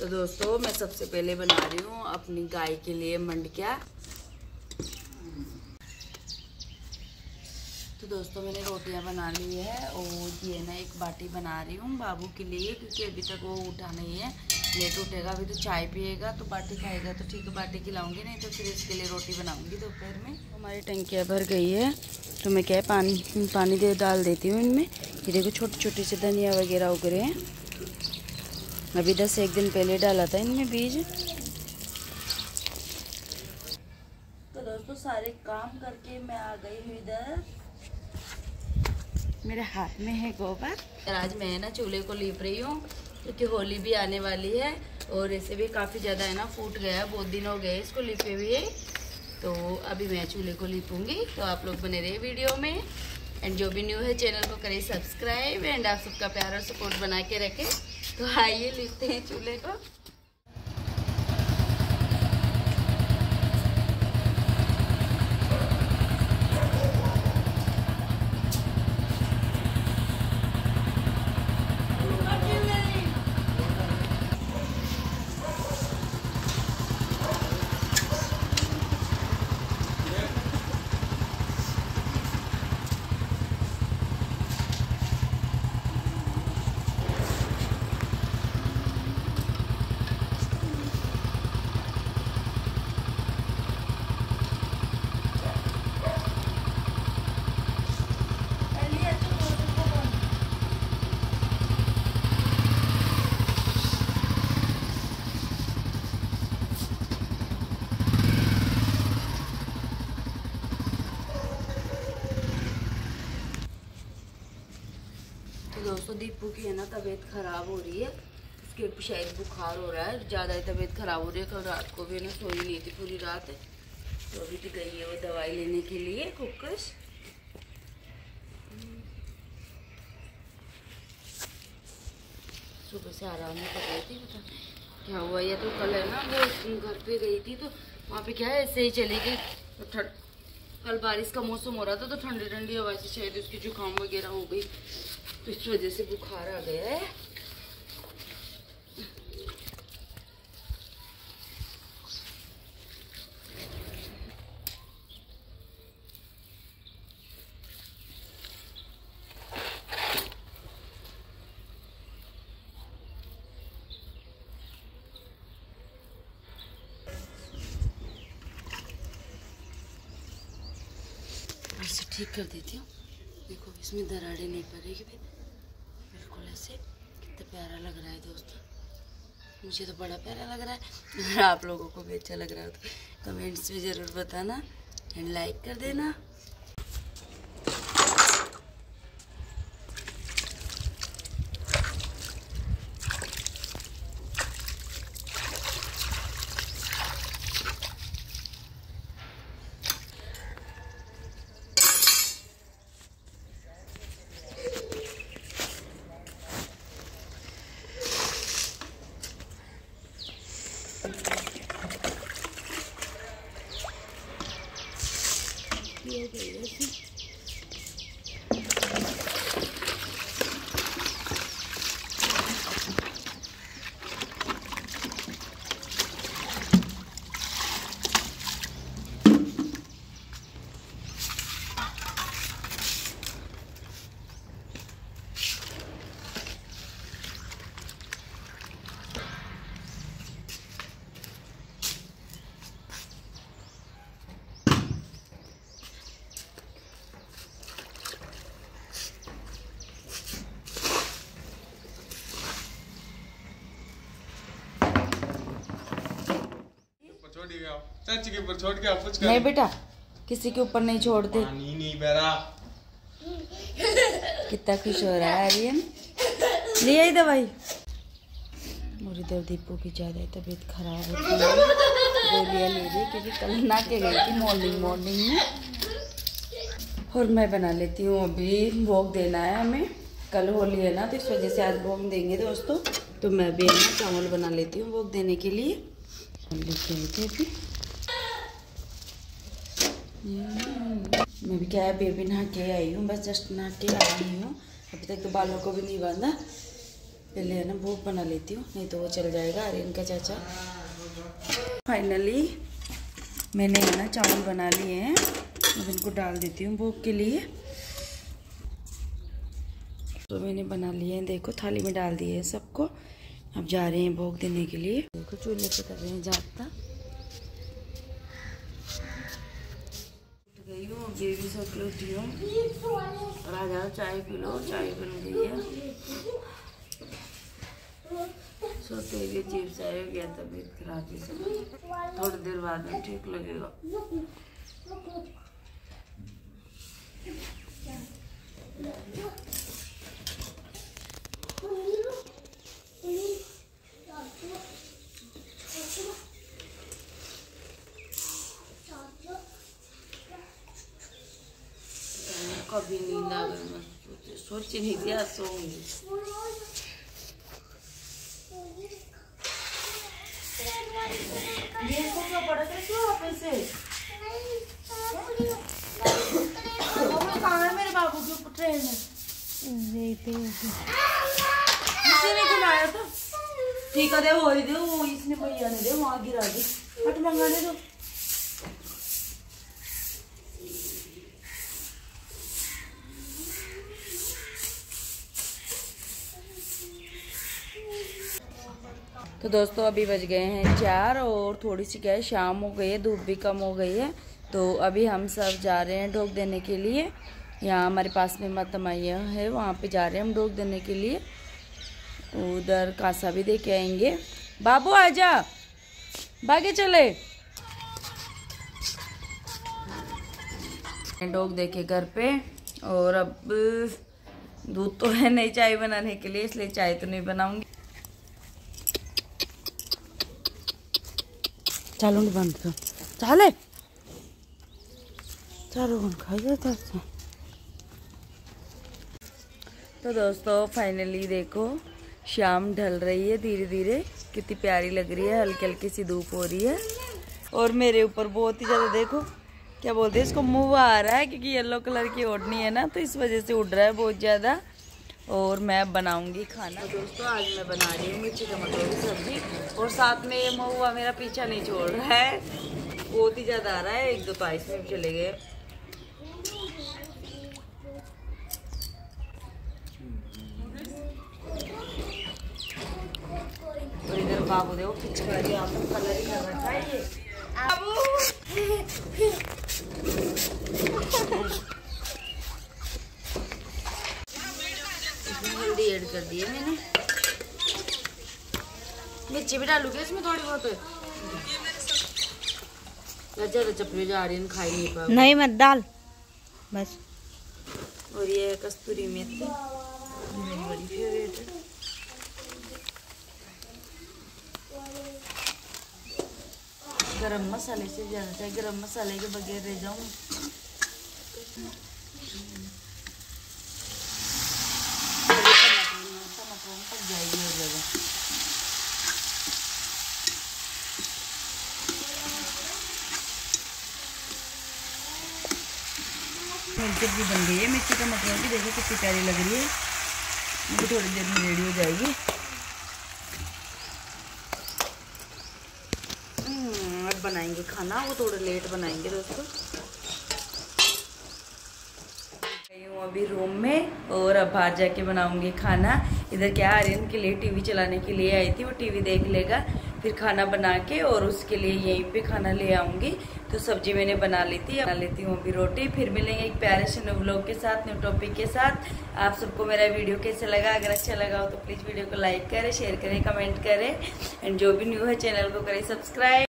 तो दोस्तों मैं सबसे पहले बना रही हूँ अपनी गाय के लिए मंडकिया। तो दोस्तों मैंने रोटियाँ बना ली है और ये ना एक बाटी बना रही हूँ बाबू के लिए, क्योंकि अभी तक वो उठा नहीं है, लेट उठेगा अभी तो चाय पिएगा तो बाटी खाएगा तो ठीक है, बाटी खिलाऊंगी, नहीं तो फिर इसके लिए रोटी बनाऊंगी दोपहर में। हमारी टंकियाँ भर गई है तो मैं क्या पानी दे डाल देती हूँ इनमें। ये देखो छोटी छोटी से धनिया वगैरह उग रहे हैं, अभी 10-1 दिन पहले डाला था इनमें बीज। तो दोस्तों सारे काम करके मैं आ गई हूँ इधर, मेरे हाथ में है गोबर। आज मैं ना चूल्हे को लीप रही हूँ क्योंकि होली भी आने वाली है और ऐसे भी काफ़ी ज़्यादा है ना फूट गया है, बहुत दिन हो गए इसको लिपे हुए, तो अभी मैं चूल्हे को लिपूंगी। तो आप लोग बने रहे वीडियो में, एंड जो भी न्यू है चैनल को करें सब्सक्राइब, एंड आप सबका प्यार और सपोर्ट बना के रखें। तो आइए लिपते हैं चूल्हे को। दोस्तों दीपू की है ना तबीयत ख़राब हो रही है, उसके शायद बुखार हो रहा है, ज़्यादा ही तबीयत ख़राब हो रही है। कल रात को भी ना सोई नहीं थी पूरी रात, तो अभी तो गई है वो दवाई लेने के लिए कुक्कस। सुबह से आराम नहीं कर रही थी, पता क्या हुआ, या तो कल है ना वो घर पे गई थी तो वहाँ पे क्या है ऐसे ही चली गई, तो कल बारिश का मौसम हो रहा था तो ठंडी ठंडी हवा से शायद उसकी जुकाम वगैरह हो गई, तो इस वजह से बुखार आ गया है। ऐसे ठीक कर देती हूँ, देखो इसमें दरारें नहीं पड़ेगी बिल्कुल। ऐसे कितना प्यारा लग रहा है दोस्तों, मुझे तो बड़ा प्यारा लग रहा है, अगर आप लोगों को भी अच्छा लग रहा हो तो कमेंट्स में ज़रूर बताना एंड लाइक कर देना। ये के ऊपर छोड़ के आप नहीं बेटा, किसी के ऊपर नहीं छोड़ते। पानी नहीं बह रहा। कितना खुश हो रहा है आर्यन, ले आई दवाई। और इधर दीपू की ज्यादा तबीयत खराब होती है, गोलियाँ ले ली क्योंकि कल ना के गई थी मॉर्निंग में। और मैं बना लेती हूँ, अभी भोग देना है हमें, कल होली है ना तो इस वजह से आज भोग देंगे दोस्तों। तो मैं भी ना चावल बना लेती हूँ भोग देने के लिए। मैं भी क्या है बेबी नहा के आई हूँ, बस जस्ट नहा के आई हूँ, अभी तक तो बालों को भी नहीं बांधा। पहले है ना भूख बना लेती हूँ, नहीं तो वो चल जाएगा आर्यन का चाचा। फाइनली मैंने है ना चावल बना लिए हैं, अब इनको डाल देती हूँ भूख के लिए। तो मैंने बना लिए हैं, देखो थाली में डाल दिए हैं सबको। अब जा रहे हैं भोग देने के लिए। देखो चूल्हे पे कर रहे हैं जागता। उठ गई हूँ, ये भी सो के उठी हूँ और आ जाओ चाय पी लो। चाय बन गई है, सोते हुए चिप्स आए गया, तबीयत खराब है, थोड़ी देर बाद में ठीक लगेगा। कभी नींद आ गई, मैं सोच ही नहीं दिया सोऊंगी। ये क्यों पड़ा था, क्यों वापस से कहाँ है मेरे बाबू की ट्रेन में देखते हैं। किसी ने खिलाया था ठीक है, वो ही दे, वो इसने भैया ने दे वहाँ गिरा दी, हट मंगाने दो। तो दोस्तों अभी बज गए हैं 4 और थोड़ी सी क्या है शाम हो गई है, धूप भी कम हो गई है। तो अभी हम सब जा रहे हैं ढोक देने के लिए। यहाँ हमारे पास में मतमैया है, वहाँ पे जा रहे हैं हम ढोक देने के लिए। उधर कासा भी दे के आएंगे। बाबू आजा, भागे चले। ढोक दे के घर पे, और अब दूध तो है नहीं चाय बनाने के लिए, इसलिए चाय तो नहीं बनाऊंगी। चालू बंद कर, चाले चारों बंद खा जाता। तो दोस्तों फाइनली देखो शाम ढल रही है धीरे धीरे, कितनी प्यारी लग रही है। हल्की हल्की सी धूप हो रही है, और मेरे ऊपर बहुत ही ज़्यादा देखो क्या बोलते हैं इसको, मुँह आ रहा है क्योंकि येलो कलर की ओढ़नी है ना, तो इस वजह से उड़ रहा है बहुत ज़्यादा। और मैं बनाऊंगी खाना। तो दोस्तों आज मैं बना रही हूँ मिर्ची टमाटर की सब्ज़ी, और साथ में ये महुआ मेरा पीछा नहीं छोड़ रहा है, बहुत ही ज़्यादा आ रहा है। 1-2 पाइस में चले गए। और इधर बाबू देखो पिचकारी आपको कलर ही कर रखा है ये बाबू। हल्दी ऐड कर दी है मैंने, मिर्ची भी डालूंगी इसमें थोड़ी बहुत। जा रही खाई नहीं पा, नहीं मत डाल बस। और ये कस्तूरी मेथी मेरी बड़ी फेवरेट है। गरम मसाले से ज़्यादा चाहिए, गरम मसाले के बगैर रह जाऊँ। सब्जी बन गई है मिर्ची का मटरों की, देखो कितनी प्यारी लग रही है। मुझे थोड़ी देर में रेडी हो जाएगी। अब बनाएंगे खाना, वो थोड़ा लेट बनाएंगे दोस्तों। गई हूँ अभी रूम में, और अब बाहर जाके बनाऊंगी खाना। इधर क्या आर्यन के लिए टीवी चलाने के लिए आई थी, वो टीवी देख लेगा, फिर खाना बना के और उसके लिए यहीं पे खाना ले आऊँगी। तो सब्जी मैंने बना लेती हूँ अभी रोटी। फिर मिलेंगे एक प्यारे से न्यू व्लॉग के साथ, न्यू टॉपिक के साथ। आप सबको मेरा वीडियो कैसा लगा? अगर अच्छा लगा हो तो प्लीज़ वीडियो को लाइक करें, शेयर करें, कमेंट करें, एंड जो भी न्यू है चैनल को करें सब्सक्राइब।